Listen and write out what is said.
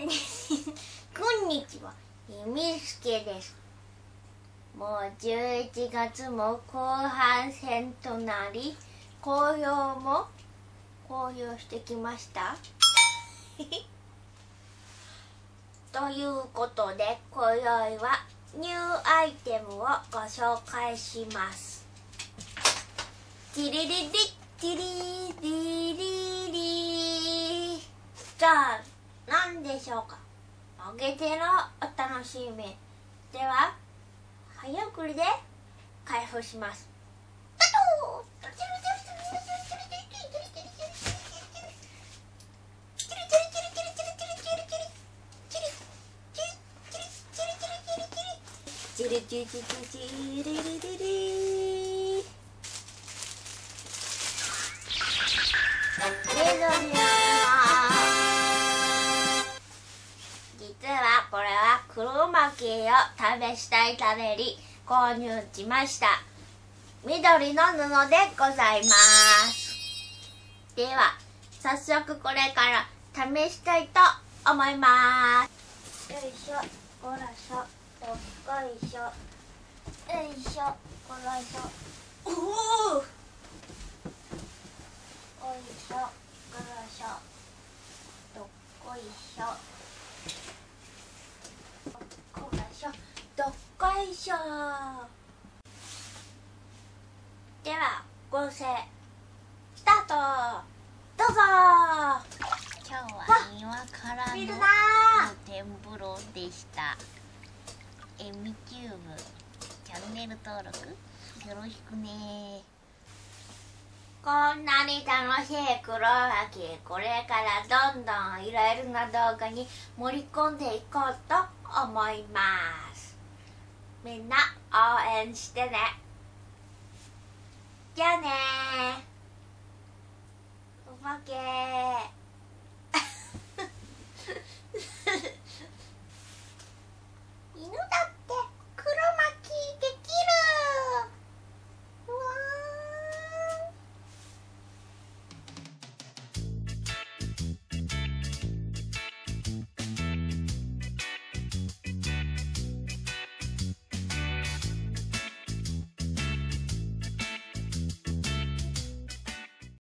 こんにちは、みすけです。もう11月も後半戦となり、公表してきました。ということで、今宵はニューアイテムをご紹介します。ティリリリッティリリリリ。さあ、何でしょうか。おげてのお楽しみ。では、早送りで開封します。チリチリチリチリリリ。実はこれは黒まきを試したいために購入しました。緑の布でございます。では早速これから試したいと思います。よいしょ、ごらしょ、よいしょ、よいしょ、こらしょ、おお、よいしょ、こらしょ、どっこいしょ、こらしょ、どっこいしょ。では合成スタート、どうぞ。今日は庭からの露天風呂でした。みちゅーぶチャンネル登録よろしくね。こんなに楽しい黒巻き、これからどんどんいろいろな動画に盛り込んでいこうと思います。みんな応援してね。じゃあねー。おまけー。